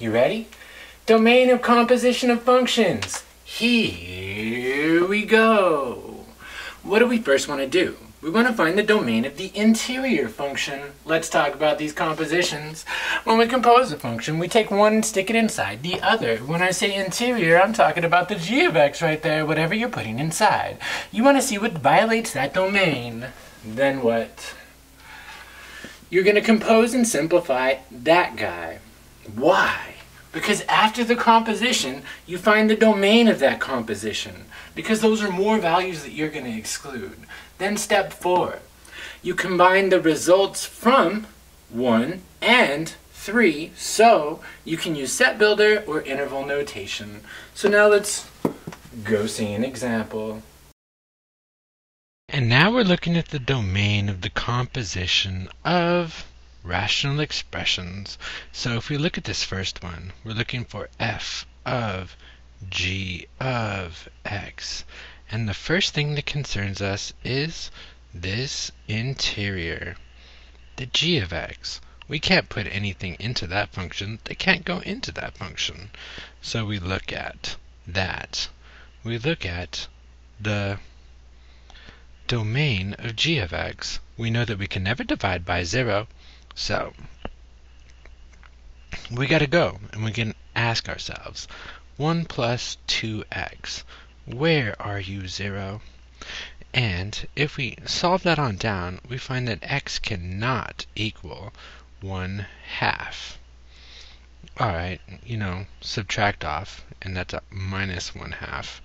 You ready? Domain of composition of functions. Here we go. What do we first want to do? We want to find the domain of the interior function. Let's talk about these compositions. When we compose a function, we take one and stick it inside the other. When I say interior, I'm talking about the g of x right there, whatever you're putting inside. You want to see what violates that domain. Then what? You're going to compose and simplify that guy. Why? Because after the composition, you find the domain of that composition, because those are more values that you're going to exclude. Then step 4, you combine the results from 1 and 3, so you can use set builder or interval notation. So now let's go see an example. And now we're looking at the domain of the composition of rational expressions. So if we look at this first one, we're looking for f of g of x. And the first thing that concerns us is this interior, the g of x. We can't put anything into that function. They can't go into that function. So we look at that. We look at the domain of g of x. We know that we can never divide by 0. So we got to go and we can ask ourselves, 1 plus 2x, where are you 0? And if we solve that on down, we find that x cannot equal 1/2. Alright, subtract off, and that's a minus 1/2.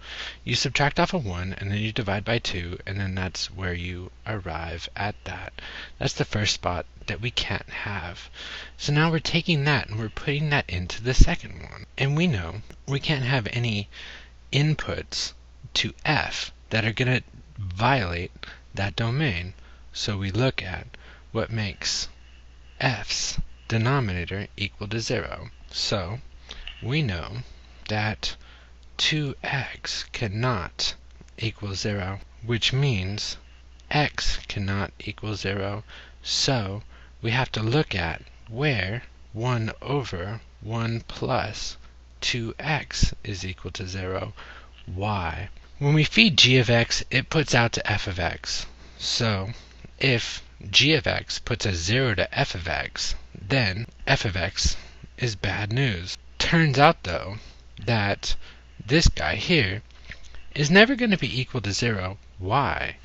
You subtract off a 1, and then you divide by 2, and then that's where you arrive at that. That's the first spot that we can't have. So now we're taking that, and we're putting that into the second one. And we know we can't have any inputs to f that are going to violate that domain. So we look at what makes f's denominator equal to 0. So we know that 2x cannot equal 0, which means x cannot equal 0. So we have to look at where 1 over 1 plus 2x is equal to 0. Why? When we feed g of x, it puts out to f of x. So if g of x puts a 0 to f of x, then f of x is bad news. Turns out, though, that this guy here is never going to be equal to 0. Why?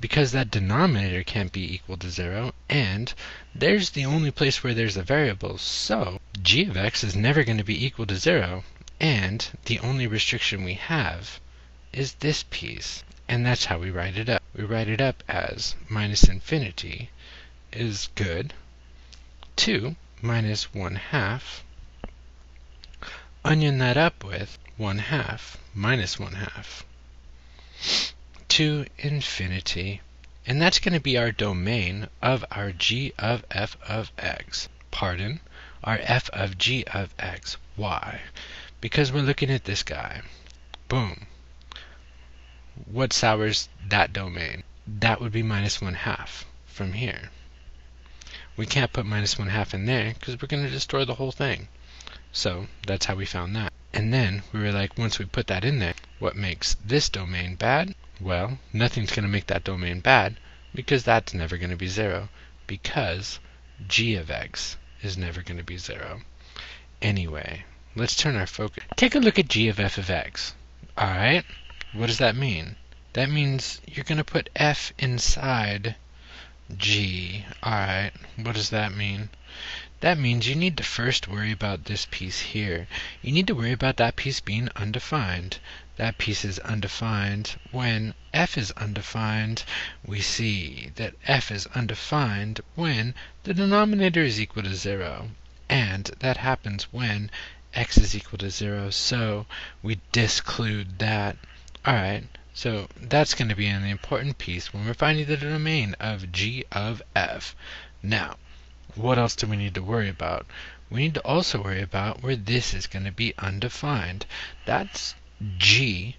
Because that denominator can't be equal to 0, and there's the only place where there's a variable, so g of x is never going to be equal to 0, and the only restriction we have is this piece. And that's how we write it up. We write it up as minus infinity is good, 2 minus 1/2, onion that up with 1/2 minus 1/2 to infinity, and that's going to be our domain of our g of f of x. Pardon, our f of g of x. Why? Because we're looking at this guy. Boom. What sours that domain? That would be minus 1/2 from here. We can't put minus 1/2 in there because we're going to destroy the whole thing. So that's how we found that. And then we were like, once we put that in there, what makes this domain bad? Well, nothing's going to make that domain bad because that's never going to be 0, because g of x is never going to be 0. Anyway, let's turn our focus. Take a look at g of f of x. Alright, what does that mean? That means you're going to put f inside g. Alright, what does that mean? That means you need to first worry about this piece here. You need to worry about that piece being undefined. That piece is undefined. When f is undefined, we see that f is undefined when the denominator is equal to 0. And that happens when x is equal to 0, so we disclude that. Alright, so that's going to be an important piece when we're finding the domain of g of f. Now, what else do we need to worry about? We need to also worry about where this is going to be undefined. That's g.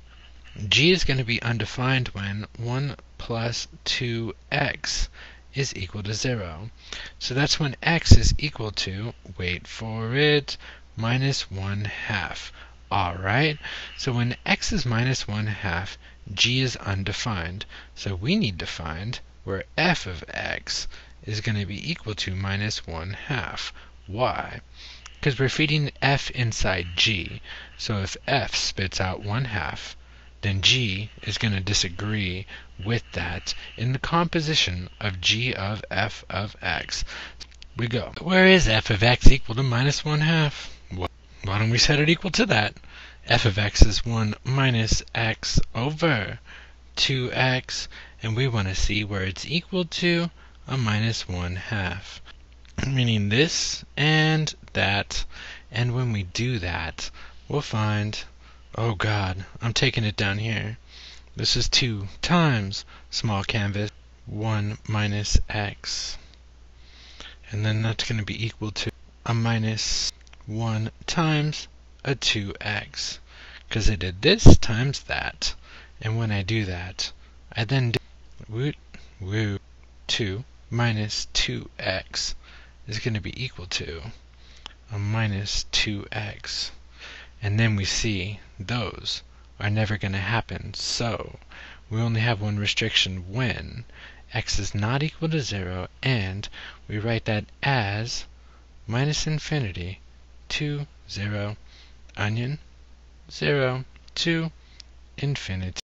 G is going to be undefined when 1 plus 2x is equal to 0. So that's when x is equal to, wait for it, minus 1/2. Alright, so when x is minus 1/2, g is undefined. So we need to find where f of x is going to be equal to minus 1/2. Why? Because we're feeding f inside g. So if f spits out 1/2, then g is going to disagree with that in the composition of g of f of x. We go, where is f of x equal to minus 1/2? Well, why don't we set it equal to that? F of x is 1 minus x over 2x, and we want to see where it's equal to a minus 1/2. Meaning this and that, and when we do that, we'll find, oh god, I'm taking it down here. This is 2 times small canvas 1 minus x, and then that's going to be equal to a minus 1 times a 2x, because I did this times that, and when I do that, I then do 2 minus 2x is going to be equal to a minus 2x, and then we see those are never going to happen, so we only have one restriction when x is not equal to 0, and we write that as minus infinity 2, 0, onion 0 to infinity.